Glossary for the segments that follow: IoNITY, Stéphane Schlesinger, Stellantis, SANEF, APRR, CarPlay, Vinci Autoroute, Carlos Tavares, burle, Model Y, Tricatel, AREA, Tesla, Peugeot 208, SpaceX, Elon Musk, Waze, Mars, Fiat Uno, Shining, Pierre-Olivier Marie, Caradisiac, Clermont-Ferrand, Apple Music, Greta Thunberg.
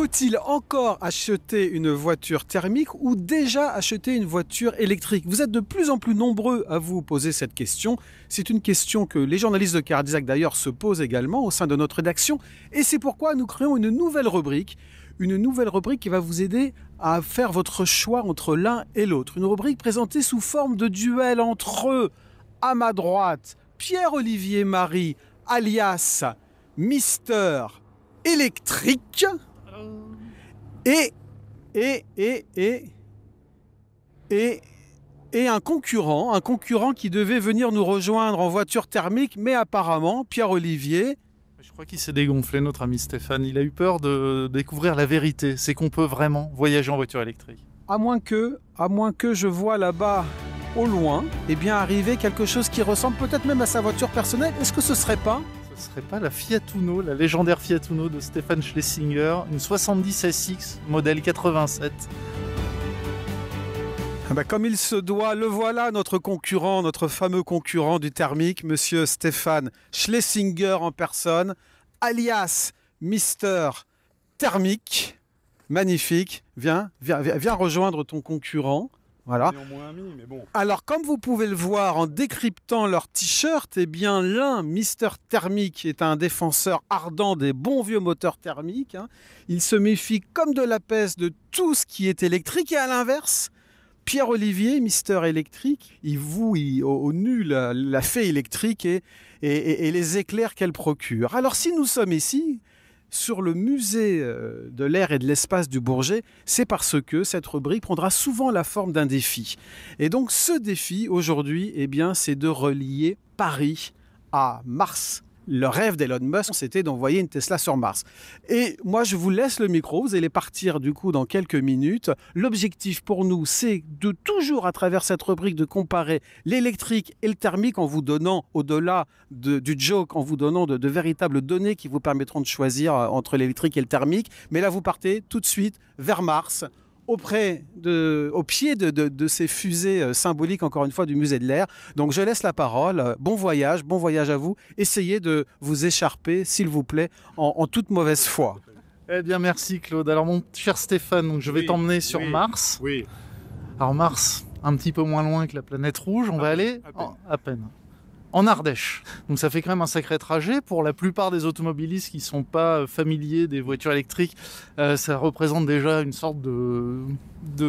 faut-il encore acheter une voiture thermique ou déjà acheter une voiture électrique? Vous êtes de plus en plus nombreux à vous poser cette question. C'est une question que les journalistes de Caradisiac d'ailleurs se posent également au sein de notre rédaction. Et c'est pourquoi nous créons une nouvelle rubrique qui va vous aider à faire votre choix entre l'un et l'autre. Une rubrique présentée sous forme de duel entre, à ma droite, Pierre-Olivier Marie, alias Mister Électrique, et un concurrent qui devait venir nous rejoindre en voiture thermique, mais apparemment, Pierre-Olivier... Je crois qu'il s'est dégonflé, notre ami Stéphane. Il a eu peur de découvrir la vérité. C'est qu'on peut vraiment voyager en voiture électrique. À moins que je vois là-bas... au loin, eh bien arriver quelque chose qui ressemble peut-être même à sa voiture personnelle. Est-ce que ce serait pas la Fiat Uno, la légendaire Fiat Uno de Stéphane Schlesinger, une 70 SX modèle 87? Ben, comme il se doit, le voilà notre concurrent, notre fameux concurrent du thermique, monsieur Stéphane Schlesinger en personne, alias Mister Thermique. Magnifique, viens rejoindre ton concurrent. Voilà. Mais bon. Alors, comme vous pouvez le voir en décryptant leur t-shirt, eh bien l'un, Mister Thermique, est un défenseur ardent des bons vieux moteurs thermiques. Hein. Il se méfie comme de la peste de tout ce qui est électrique. Et à l'inverse, Pierre-Olivier, Mister Électrique, il voue au nu la fée électrique et les éclairs qu'elle procure. Alors, si nous sommes ici... sur le musée de l'air et de l'espace du Bourget, c'est parce que cette rubrique prendra souvent la forme d'un défi. Et donc ce défi aujourd'hui, eh bien, c'est de relier Paris à Mars. Le rêve d'Elon Musk, c'était d'envoyer une Tesla sur Mars. Et moi, je vous laisse le micro, vous allez partir du coup dans quelques minutes. L'objectif pour nous, c'est de toujours, à travers cette rubrique, de comparer l'électrique et le thermique en vous donnant, au-delà du joke, en vous donnant de véritables données qui vous permettront de choisir entre l'électrique et le thermique. Mais là, vous partez tout de suite vers Mars, au pied de ces fusées symboliques, encore une fois, du musée de l'air. Donc je laisse la parole. Bon voyage à vous. Essayez de vous écharper, s'il vous plaît, en toute mauvaise foi. Eh bien, merci Claude. Alors mon cher Stéphane, donc, je vais t'emmener sur Mars. Oui. Alors Mars, un petit peu moins loin que la planète rouge, on va aller à peine en Ardèche. Donc ça fait quand même un sacré trajet. Pour la plupart des automobilistes qui ne sont pas familiers des voitures électriques, ça représente déjà une sorte de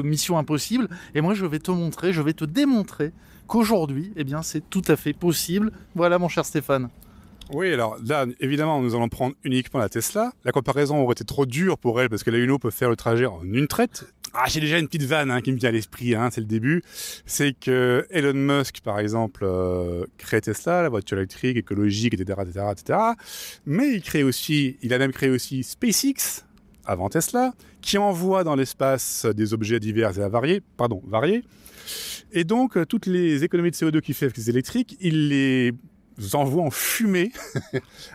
mission impossible. Et moi, je vais te démontrer qu'aujourd'hui, eh bien, c'est tout à fait possible. Voilà, mon cher Stéphane. Oui, alors là, évidemment, nous allons prendre uniquement la Tesla. La comparaison aurait été trop dure pour elle parce que la Uno peut faire le trajet en une traite. Ah, j'ai déjà une petite vanne qui me vient à l'esprit, c'est le début. C'est que Elon Musk, par exemple, crée Tesla, la voiture électrique, écologique, etc., etc., etc. Mais il a même créé aussi SpaceX, avant Tesla, qui envoie dans l'espace des objets divers et variés. Et donc, toutes les économies de CO2 qu'il fait avec les électriques, il les envoie en fumée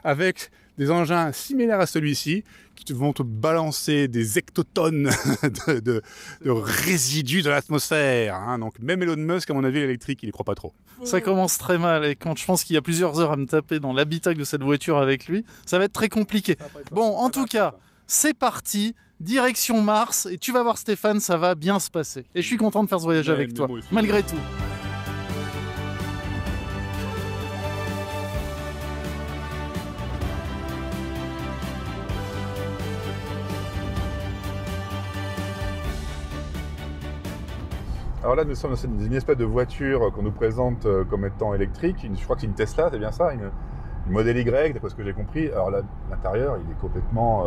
avec... des engins similaires à celui-ci qui vont te balancer des hectotonnes de résidus de l'atmosphère. Donc même Elon Musk, à mon avis, l'électrique, il n'y croit pas trop. Ça commence très mal. Et quand je pense qu'il y a plusieurs heures à me taper dans l'habitacle de cette voiture avec lui, ça va être très compliqué. Bon, en tout cas, c'est parti. Direction Mars. Et tu vas voir, Stéphane, ça va bien se passer. Et je suis content de faire ce voyage avec toi, malgré tout. Alors là, nous sommes dans une espèce de voiture qu'on nous présente comme étant électrique. Je crois que c'est une Tesla, c'est bien ça, une Model Y, d'après ce que j'ai compris. Alors là, l'intérieur, il est complètement...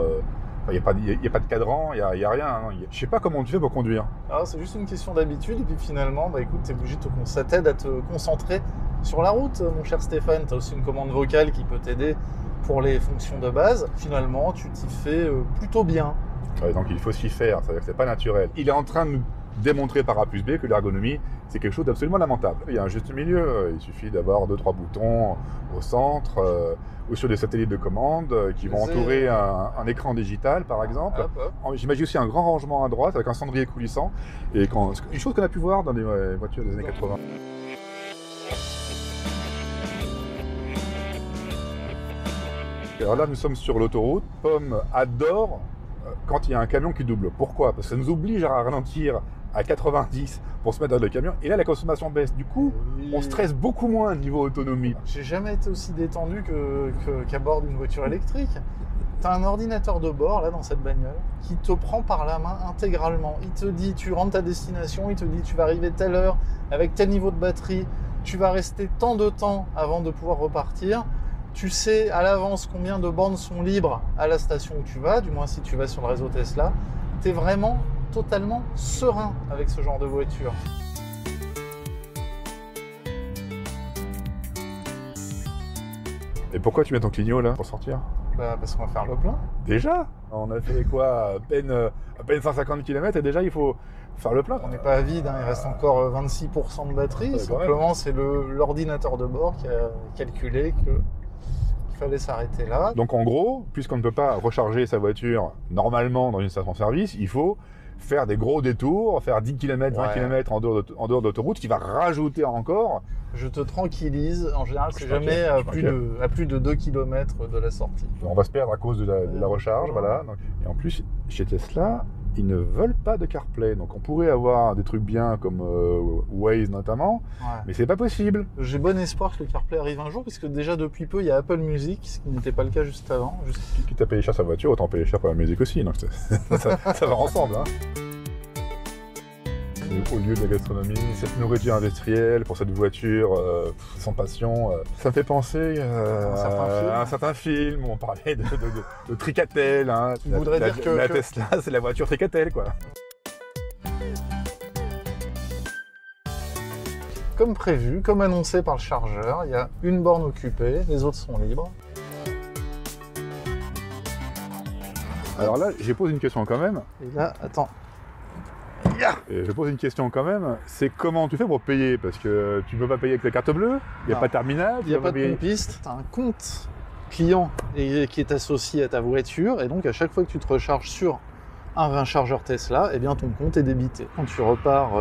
Il n'y a pas de cadran, il n'y a rien. Je ne sais pas comment tu fais pour conduire. Alors c'est juste une question d'habitude. Et puis finalement, écoute, tu es obligé de t'aider à te concentrer sur la route, mon cher Stéphane. Tu as aussi une commande vocale qui peut t'aider pour les fonctions de base. Finalement, tu t'y fais plutôt bien. Ouais, donc il faut s'y faire, c'est-à-dire que ce n'est pas naturel. Il est en train de nous démontrer par A plus B que l'ergonomie, c'est quelque chose d'absolument lamentable. Il y a un juste milieu, il suffit d'avoir 2-3 boutons au centre ou sur des satellites de commande qui vont entourer un écran digital, par exemple. J'imagine aussi un grand rangement à droite avec un cendrier coulissant, et une chose qu'on a pu voir dans les voitures des années 80. Alors là, nous sommes sur l'autoroute. Pomme adore quand il y a un camion qui double. Pourquoi? Parce que ça nous oblige à ralentir à 90 pour se mettre dans le camion. Et là, la consommation baisse. Du coup, on stresse beaucoup moins niveau autonomie. J'ai jamais été aussi détendu qu'à bord d'une voiture électrique. T'as un ordinateur de bord, là, dans cette bagnole, qui te prend par la main intégralement. Il te dit, tu rentres ta destination, il te dit, tu vas arriver telle heure, avec tel niveau de batterie, tu vas rester tant de temps avant de pouvoir repartir. Tu sais à l'avance combien de bornes sont libres à la station où tu vas, du moins si tu vas sur le réseau Tesla. T'es vraiment totalement serein avec ce genre de voiture. Et pourquoi tu mets ton clignot là pour sortir? Bah parce qu'on va faire le plein. Déjà? On a fait quoi, à peine 150 km et déjà il faut faire le plein. On n'est pas à vide, hein, il reste encore 26% de batterie. Ouais, simplement c'est l'ordinateur de bord qui a calculé qu'il fallait s'arrêter là. Donc en gros, puisqu'on ne peut pas recharger sa voiture normalement dans une station-service, il faut faire des gros détours, faire 10 km, 20 km en dehors d'autoroute, qui va rajouter encore. Je te tranquillise, en général c'est jamais à plus de 2 km de la sortie. On va se perdre à cause de la recharge, voilà. Et en plus, chez Tesla, ils ne veulent pas de CarPlay, donc on pourrait avoir des trucs bien comme Waze notamment, mais c'est pas possible. J'ai bon espoir que le CarPlay arrive un jour, parce que déjà depuis peu il y a Apple Music, ce qui n'était pas le cas juste avant. Quitte à payer cher sa voiture, autant payer cher pour la musique aussi, donc ça va ensemble. Hein. Au lieu de la gastronomie, cette nourriture industrielle pour cette voiture, sans passion, ça me fait penser à un certain film où on parlait de Tricatel. Hein. La Tesla, c'est la voiture Tricatel, quoi. Comme prévu, comme annoncé par le chargeur, il y a une borne occupée, les autres sont libres. Alors là, je pose une question quand même. Et là, attends. Et je pose une question quand même, c'est comment tu fais pour payer? Parce que tu ne peux pas payer avec la carte bleue, il n'y a pas de terminal, il n'y a pas de piste. Tu as un compte client qui est associé à ta voiture et donc à chaque fois que tu te recharges sur un chargeur Tesla, eh bien ton compte est débité. Quand tu repars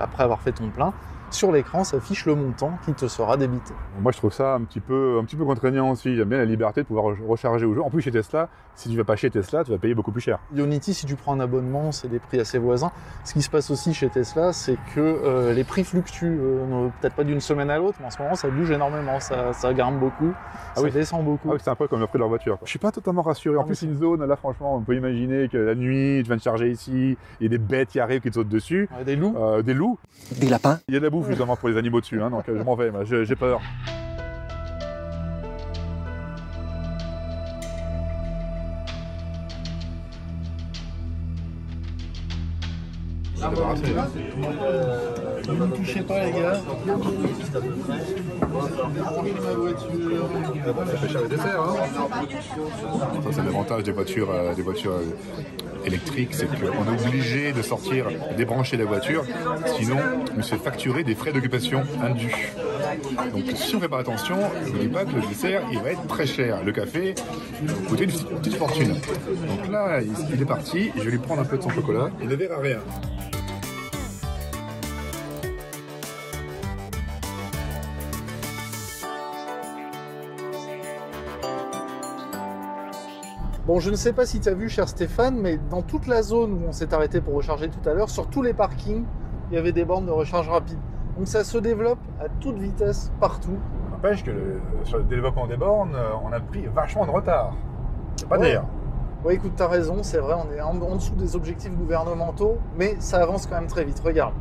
après avoir fait ton plein, sur l'écran s'affiche le montant qui te sera débité. Moi je trouve ça un petit peu contraignant aussi, j'aime bien la liberté de pouvoir recharger au jour. En plus chez Tesla, si tu vas pas chez Tesla, tu vas payer beaucoup plus cher. IoNITY, si tu prends un abonnement, c'est des prix assez voisins. Ce qui se passe aussi chez Tesla, c'est que les prix fluctuent, peut-être pas d'une semaine à l'autre, mais en ce moment ça bouge énormément, ça grimpe beaucoup, descend beaucoup. Ah oui, c'est un peu comme le prix de leur voiture, quoi. Je suis pas totalement rassuré, en plus c'est une zone, là franchement on peut imaginer que la nuit, tu viens de charger ici, il y a des bêtes qui arrivent, qui te sautent dessus. Ouais, des loups. Des loups. Des lapins. Il y a de la bouffe justement pour les animaux dessus, hein, donc je m'en vais, j'ai peur. Ne me touchez pas les gars. Ça fait cher les desserts, hein. Ça c'est l'avantage des voitures électriques, c'est qu'on est obligé de sortir, débrancher la voiture, sinon on se fait facturer des frais d'occupation indus. Donc si on ne fait pas attention, je ne dis pas que le dessert il va être très cher. Le café va coûter une petite fortune. Donc là, il est parti, je vais lui prendre un peu de son chocolat. Il ne verra rien. Bon, je ne sais pas si tu as vu, cher Stéphane, mais dans toute la zone où on s'est arrêté pour recharger tout à l'heure, sur tous les parkings, il y avait des bornes de recharge rapide. Donc ça se développe à toute vitesse, partout. N'empêche que sur le développement des bornes, on a pris vachement de retard. C'est pas dire. Oui, écoute, tu as raison, c'est vrai, on est en dessous des objectifs gouvernementaux, mais ça avance quand même très vite, regarde.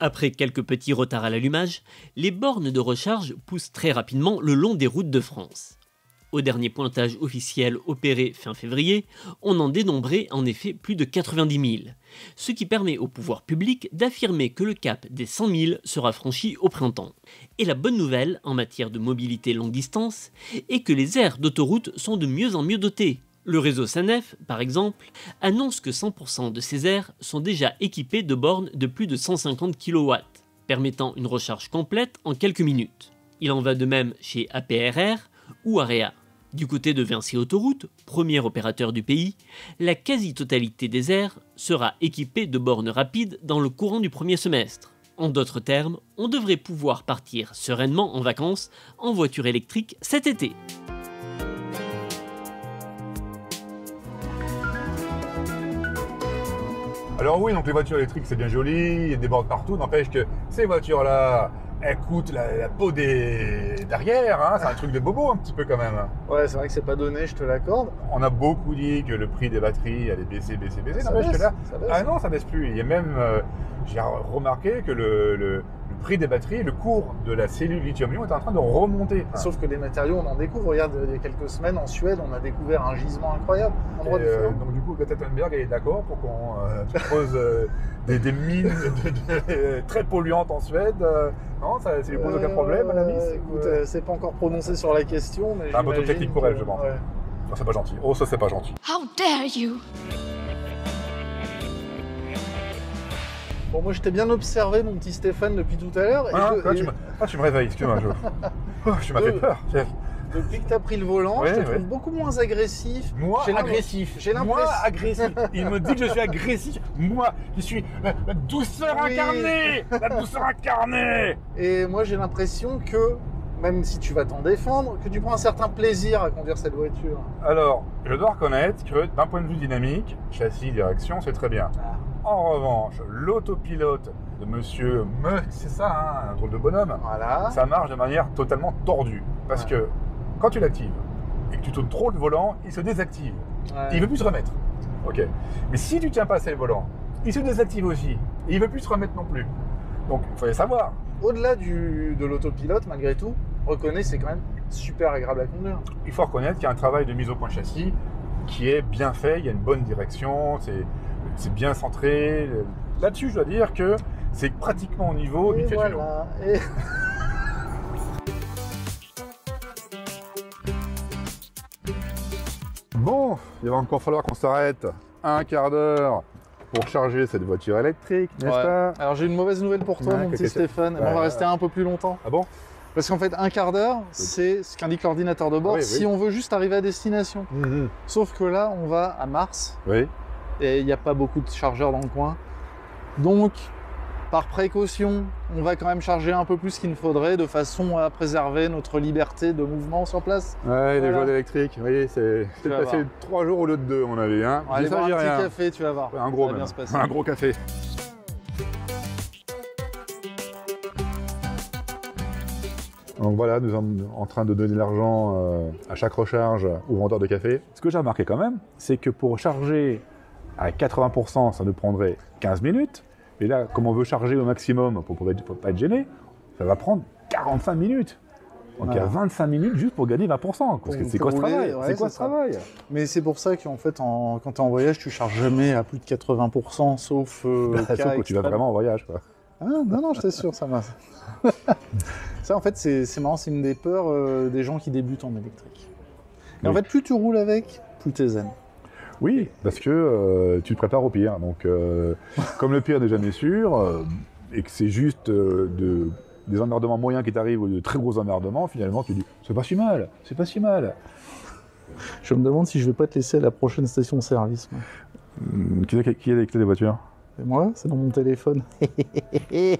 Après quelques petits retards à l'allumage, les bornes de recharge poussent très rapidement le long des routes de France. Au dernier pointage officiel opéré fin février, on en dénombrait en effet plus de 90 000, ce qui permet au pouvoir public d'affirmer que le cap des 100 000 sera franchi au printemps. Et la bonne nouvelle en matière de mobilité longue distance est que les aires d'autoroute sont de mieux en mieux dotées. Le réseau SANEF, par exemple, annonce que 100% de ces aires sont déjà équipées de bornes de plus de 150 kW, permettant une recharge complète en quelques minutes. Il en va de même chez APRR ou AREA. Du côté de Vinci Autoroute, premier opérateur du pays, la quasi-totalité des aires sera équipée de bornes rapides dans le courant du premier semestre. En d'autres termes, on devrait pouvoir partir sereinement en vacances en voiture électrique cet été. Alors oui, donc les voitures électriques, c'est bien joli, il y a des bornes partout, n'empêche que ces voitures-là, elles coûtent la peau derrière, hein, c'est un truc de bobo un petit peu quand même. Ouais, c'est vrai que c'est pas donné, je te l'accorde. On a beaucoup dit que le prix des batteries allait baisser, ça n'empêche que là, ah non, ça baisse plus. Il y a même, j'ai remarqué que le prix des batteries, le cours de la cellule lithium-ion est en train de remonter. Enfin. Sauf que les matériaux, on en découvre. Regarde, il y a quelques semaines, en Suède, on a découvert un gisement incroyable. Donc du coup, Greta Thunberg est d'accord pour qu'on creuse des mines très polluantes en Suède. Non, ça ne lui pose aucun problème, à la mise. Écoute, c'est pas encore prononcé sur la question. Mais un peu technique pour elle, je pense. Ouais. Oh, c'est pas gentil. Oh, ça, c'est pas gentil. How dare you! Bon, moi je t'ai bien observé, mon petit Stéphane, depuis tout à l'heure. Tu me réveilles, excuse-moi. Tu m'as fait peur. Depuis que tu as pris le volant, je te trouve beaucoup moins agressif. Moi, agressif. J'ai l'impression. Moi, agressif. Il me dit que je suis agressif. Moi, qui suis la douceur incarnée. La douceur incarnée. Et moi, j'ai l'impression que, même si tu vas t'en défendre, que tu prends un certain plaisir à conduire cette voiture. Alors, je dois reconnaître que d'un point de vue dynamique, châssis, direction, c'est très bien. Ah. En revanche, l'autopilote de monsieur Musk, c'est ça, hein, un drôle de bonhomme, voilà. Ça marche de manière totalement tordue. Parce que quand tu l'actives et que tu tournes trop le volant, il se désactive. Ouais. Et il ne veut plus se remettre. Okay. Mais si tu ne tiens pas assez le volant, il se désactive aussi. Et il ne veut plus se remettre non plus. Donc, il fallait savoir. Au-delà de l'autopilote, malgré tout, reconnais, c'est quand même super agréable à conduire. Il faut reconnaître qu'il y a un travail de mise au point de châssis qui est bien fait. Il y a une bonne direction. C'est bien centré. Là-dessus, je dois dire que c'est pratiquement au niveau du Fiat Uno. Bon, il va encore falloir qu'on s'arrête un quart d'heure pour charger cette voiture électrique, n'est-ce pas? Alors, j'ai une mauvaise nouvelle pour toi, mon petit Stéphane. On va rester un peu plus longtemps. Ah bon? Parce qu'en fait, un quart d'heure, c'est ce qu'indique l'ordinateur de bord si on veut juste arriver à destination. Sauf que là, on va à Mars. Oui. Et il n'y a pas beaucoup de chargeurs dans le coin. Donc, par précaution, on va quand même charger un peu plus qu'il ne faudrait de façon à préserver notre liberté de mouvement sur place. Ouais, voilà. Les voies électriques, vous voyez, c'est passé 3 jours au lieu de 2, à mon avis. Hein. On va aller boire un petit café, tu vas voir. Ouais, un gros café. Donc voilà, nous sommes en train de donner de l'argent à chaque recharge au vendeur de café. Ce que j'ai remarqué quand même, c'est que pour charger à 80%, ça nous prendrait 15 minutes. Et là, comme on veut charger au maximum pour ne pas être gêné, ça va prendre 45 minutes. Donc il y a 25 minutes juste pour gagner 20%. Parce que c'est quoi ce travail? C'est quoi ce travail? Mais c'est pour ça qu'en fait, quand tu es en voyage, tu ne charges jamais à plus de 80%, sauf sauf quand tu vas vraiment en voyage, quoi. Ah, non, non, je t'assure, ça marche. Ça, en fait, c'est marrant, c'est une des peurs des gens qui débutent en électrique. Et en fait, plus tu roules avec, plus tu es zen. Oui, parce que tu te prépares au pire. Donc, comme le pire n'est jamais sûr, et que c'est juste des emmerdements moyens qui t'arrivent ou de très gros emmerdements, finalement, tu dis c'est pas si mal, c'est pas si mal. Je me demande si je vais pas te laisser à la prochaine station-service. Qui a les clés des voitures? Et moi, c'est dans mon téléphone. Il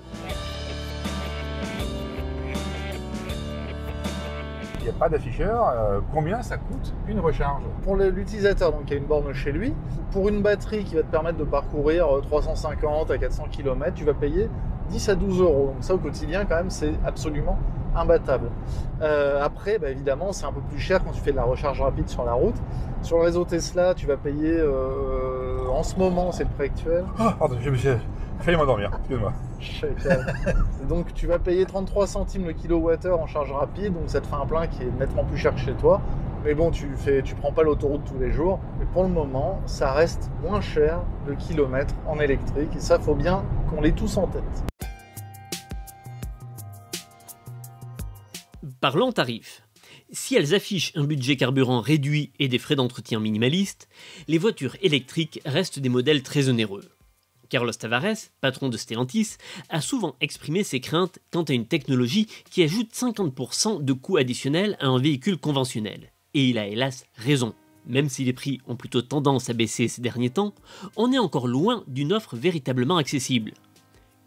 n'y a pas d'afficheur. Combien ça coûte une recharge? Pour l'utilisateur, donc il y a une borne chez lui. Pour une batterie qui va te permettre de parcourir 350 à 400 km, tu vas payer 10 à 12 euros. Donc ça, au quotidien, quand même, c'est absolument imbattable. Après, bah, évidemment, c'est un peu plus cher quand tu fais de la recharge rapide sur la route. Sur le réseau Tesla, tu vas payer, en ce moment, c'est le prix actuel. Oh, pardon, fais-moi m'endormir, excuse-moi. Donc tu vas payer 33 centimes le kilowattheure en charge rapide, donc ça te fait un plein qui est nettement plus cher que chez toi. Mais bon, tu prends pas l'autoroute tous les jours. Mais pour le moment, ça reste moins cher le kilomètre en électrique. Et ça, faut bien qu'on l'ait tous en tête. Parlons tarifs. Si elles affichent un budget carburant réduit et des frais d'entretien minimalistes, les voitures électriques restent des modèles très onéreux. Carlos Tavares, patron de Stellantis, a souvent exprimé ses craintes quant à une technologie qui ajoute 50% de coûts additionnels à un véhicule conventionnel. Et il a hélas raison. Même si les prix ont plutôt tendance à baisser ces derniers temps, on est encore loin d'une offre véritablement accessible.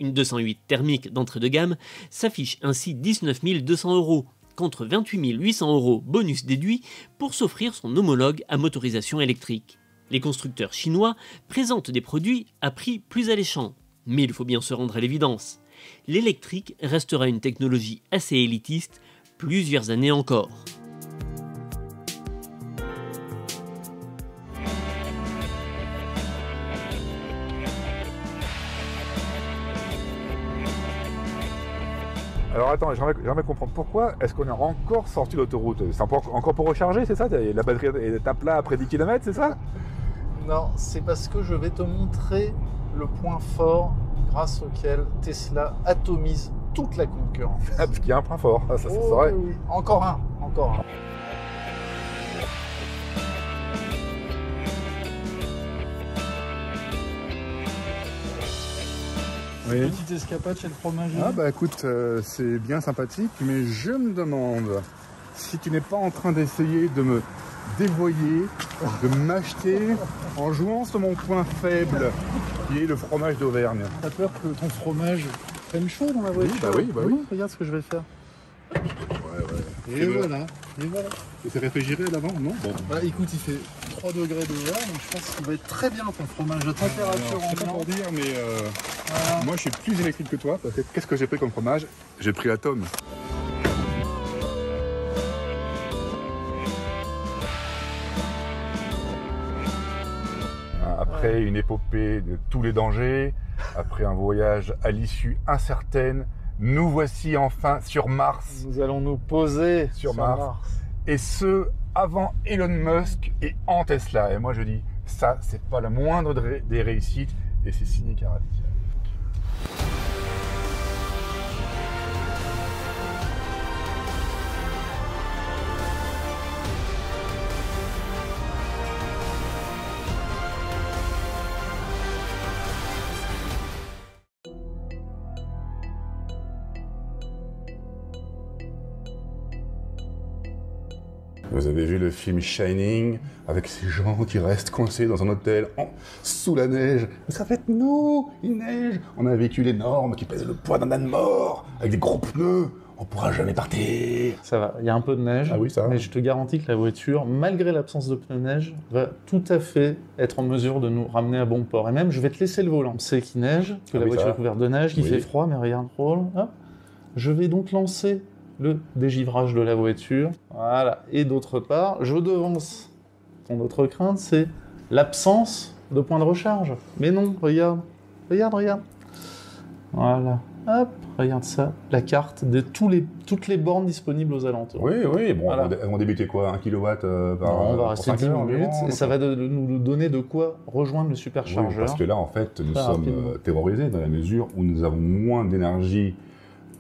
Une 208 thermique d'entrée de gamme s'affiche ainsi 19 200 €, contre 28 800 € bonus déduits pour s'offrir son homologue à motorisation électrique. Les constructeurs chinois présentent des produits à prix plus alléchants. Mais il faut bien se rendre à l'évidence. L'électrique restera une technologie assez élitiste plusieurs années encore. Alors attends, j'aimerais comprendre pourquoi est-ce qu'on est encore sorti de l'autoroute? C'est encore pour recharger, c'est ça? La batterie est à plat après 10 km, c'est ça? Non, c'est parce que je vais te montrer le point fort grâce auquel Tesla atomise toute la concurrence. Ah, parce qu'il y a un point fort, ça c'est vrai. Oui. Encore un. Oui. Une petite escapade chez le fromager. Ah bah écoute, c'est bien sympathique, mais je me demande si tu n'es pas en train d'essayer de me dévoyer, de m'acheter en jouant sur mon point faible, qui est le fromage d'Auvergne. T'as peur que ton fromage prenne chaud dans la voiture? Oui, bah oui. Regarde ce que je vais faire. Ouais. Et voilà. Et c'est réfrigéré à l'avant, non? Bon. Bah écoute, il fait 3 degrés dehors, donc je pense qu'il va être très bien ton fromage de température en blanc. Voilà. Moi je suis plus électrique que toi, parce que qu'est-ce que j'ai pris comme fromage? J'ai pris la tome. Après une épopée de tous les dangers, après un voyage à l'issue incertaine, nous voici enfin sur Mars. Nous allons nous poser sur Mars. Et ce, avant Elon Musk et en Tesla. Et moi je dis, ça c'est pas la moindre des réussites, et c'est signé Caradisiac. Vous avez vu le film Shining, avec ces gens qui restent coincés dans un hôtel sous la neige. Ça fait nous, il neige. On a un véhicule énorme qui pèse le poids d'un âne mort, avec des gros pneus. On pourra jamais partir. Ça va, il y a un peu de neige. Ah oui, ça va. Mais je te garantis que la voiture, malgré l'absence de pneus neige, va tout à fait être en mesure de nous ramener à bon port. Et même, je vais te laisser le volant. C'est qu'il neige, que la voiture est couverte de neige, qu'il fait froid, mais regarde, hop. Je vais donc lancer le dégivrage de la voiture, voilà. Et d'autre part, je devance ton autre crainte, c'est l'absence de point de recharge. Mais non, regarde. Voilà, hop, regarde ça, la carte de toutes les bornes disponibles aux alentours. Oui, bon, voilà. On débutait quoi, 1 kW par on va rester 10 minutes, et ça va nous donner de quoi rejoindre le superchargeur. Oui, parce que là, en fait, nous sommes terrorisés dans la mesure où nous avons moins d'énergie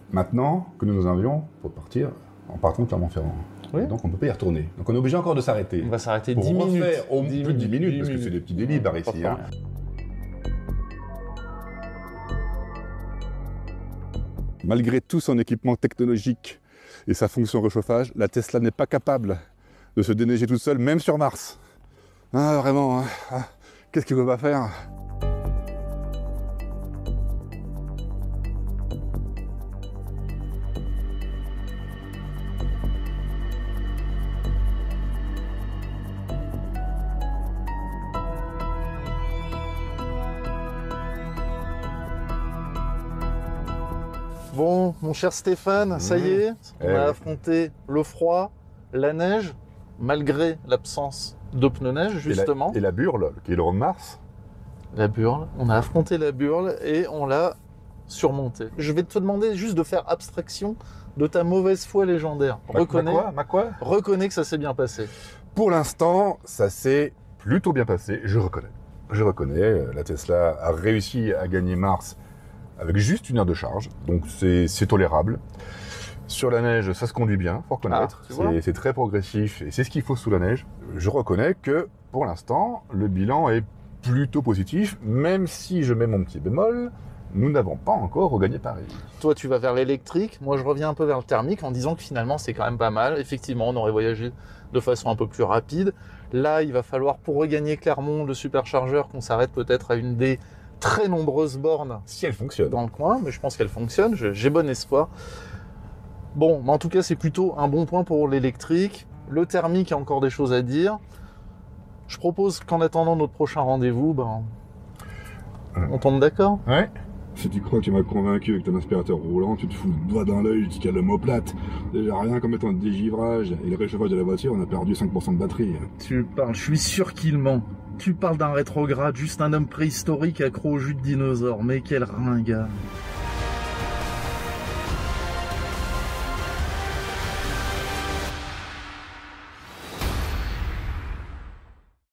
maintenant que nous avions pour partir en partant de Clermont-Ferrand. Oui. Donc on ne peut pas y retourner. Donc on est obligé encore de s'arrêter. On va s'arrêter 10 minutes. Au plus de 10 minutes parce que c'est des petits délits par ici. Hein. Malgré tout son équipement technologique et sa fonction réchauffage, la Tesla n'est pas capable de se déneiger toute seule, même sur Mars. Ah vraiment, hein. Ah, qu'est-ce qu'il ne peut pas faire ? Bon, mon cher Stéphane, ça y est, on a affronté le froid, la neige, malgré l'absence de pneus neige, justement. Et la burle, qui est le rond de Mars. La burle, on a affronté la burle et on l'a surmontée. Je vais te demander juste de faire abstraction de ta mauvaise foi légendaire. Reconnais que ça s'est bien passé. Pour l'instant, ça s'est plutôt bien passé, je reconnais. Je reconnais, la Tesla a réussi à gagner Mars avec juste 1 heure de charge, donc c'est tolérable. Sur la neige, ça se conduit bien, faut reconnaître, c'est très progressif et c'est ce qu'il faut sous la neige. Je reconnais que pour l'instant, le bilan est plutôt positif, même si je mets mon petit bémol, nous n'avons pas encore regagné Paris. Toi, tu vas vers l'électrique, moi je reviens un peu vers le thermique en disant que finalement, c'est quand même pas mal. Effectivement, on aurait voyagé de façon un peu plus rapide. Là, il va falloir, pour regagner Clermont, le superchargeur, qu'on s'arrête peut-être à une des très nombreuses bornes. Si elles fonctionnent. Dans le coin, mais je pense qu'elles fonctionnent, j'ai bon espoir. Bon, mais en tout cas, c'est plutôt un bon point pour l'électrique. Le thermique a encore des choses à dire. Je propose qu'en attendant notre prochain rendez-vous, ben, on tombe d'accord. Ouais. Si tu crois que tu m'as convaincu avec ton aspirateur roulant, tu te fous le doigt dans l'œil, tu cales l'homoplate. Déjà rien qu'en mettant le dégivrage et le réchauffage de la voiture, on a perdu 5% de batterie. Tu parles, je suis sûr qu'il ment. Tu parles d'un rétrograde, juste un homme préhistorique accro au jus de dinosaure. Mais quel ringard.